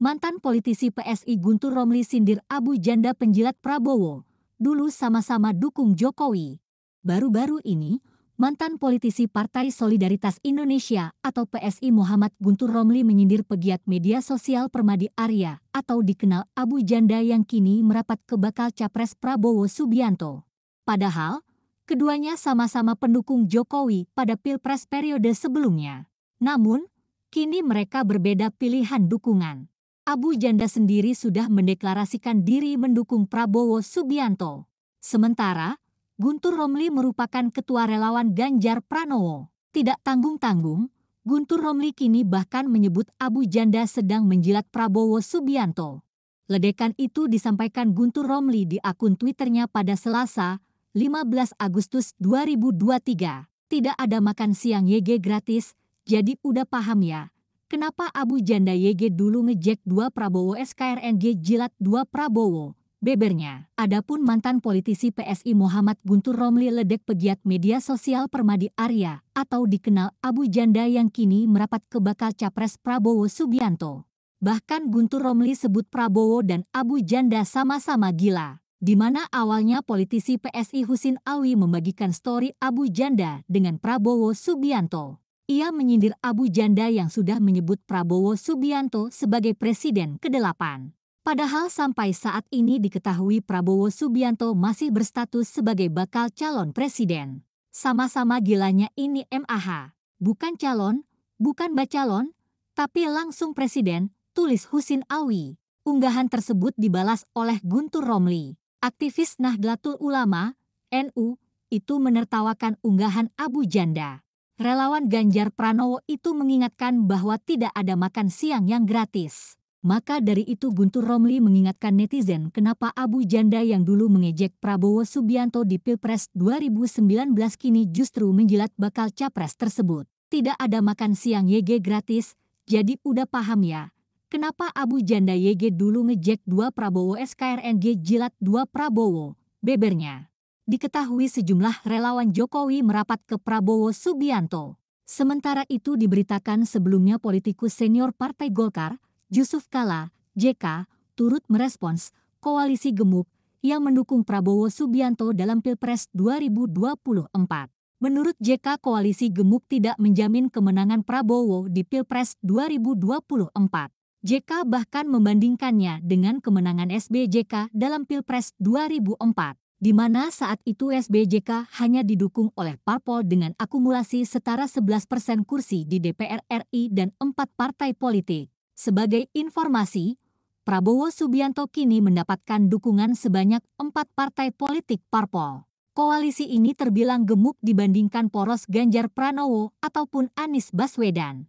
Mantan politisi PSI Guntur Romli sindir Abu Janda penjilat Prabowo, dulu sama-sama dukung Jokowi. Baru-baru ini, mantan politisi Partai Solidaritas Indonesia atau PSI Muhammad Guntur Romli menyindir pegiat media sosial Permadi Arya atau dikenal Abu Janda yang kini merapat ke bakal capres Prabowo Subianto. Padahal, keduanya sama-sama pendukung Jokowi pada pilpres periode sebelumnya. Namun, kini mereka berbeda pilihan dukungan. Abu Janda sendiri sudah mendeklarasikan diri mendukung Prabowo Subianto. Sementara, Guntur Romli merupakan ketua relawan Ganjar Pranowo. Tidak tanggung-tanggung, Guntur Romli kini bahkan menyebut Abu Janda sedang menjilat Prabowo Subianto. Ledekan itu disampaikan Guntur Romli di akun Twitternya pada Selasa, 15 Agustus 2023. Tidak ada makan siang YG gratis, jadi udah paham ya. Kenapa Abu Janda YG dulu ngejek 2 Prabowo SKRNG jilat 2 Prabowo, bebernya. Adapun mantan politisi PSI Muhammad Guntur Romli ledek pegiat media sosial Permadi Arya atau dikenal Abu Janda yang kini merapat ke bakal capres Prabowo Subianto. Bahkan Guntur Romli sebut Prabowo dan Abu Janda sama-sama gila. Di mana awalnya politisi PSI Husin Awi membagikan story Abu Janda dengan Prabowo Subianto. Ia menyindir Abu Janda yang sudah menyebut Prabowo Subianto sebagai presiden ke-8. Padahal sampai saat ini diketahui Prabowo Subianto masih berstatus sebagai bakal calon presiden. Sama-sama gilanya ini MAH. Bukan calon, bukan bacalon, tapi langsung presiden, tulis Husin Awi. Unggahan tersebut dibalas oleh Guntur Romli. Aktivis Nahdlatul Ulama, NU, itu menertawakan unggahan Abu Janda. Relawan Ganjar Pranowo itu mengingatkan bahwa tidak ada makan siang yang gratis. Maka dari itu Guntur Romli mengingatkan netizen kenapa Abu Janda yang dulu mengejek Prabowo Subianto di Pilpres 2019 kini justru menjilat bakal capres tersebut. Tidak ada makan siang YG gratis, jadi udah paham ya. Kenapa Abu Janda YG dulu ngejek 2 Prabowo SKRNG jilat 2 Prabowo, bebernya. Diketahui sejumlah relawan Jokowi merapat ke Prabowo Subianto. Sementara itu diberitakan sebelumnya politikus senior Partai Golkar, Yusuf Kalla, JK, turut merespons koalisi gemuk yang mendukung Prabowo Subianto dalam Pilpres 2024. Menurut JK, koalisi gemuk tidak menjamin kemenangan Prabowo di Pilpres 2024. JK bahkan membandingkannya dengan kemenangan SBJK dalam Pilpres 2004. Di mana saat itu SBJK hanya didukung oleh parpol dengan akumulasi setara 11% kursi di DPR RI dan 4 partai politik. Sebagai informasi, Prabowo Subianto kini mendapatkan dukungan sebanyak 4 partai politik parpol. Koalisi ini terbilang gemuk dibandingkan poros Ganjar Pranowo ataupun Anies Baswedan.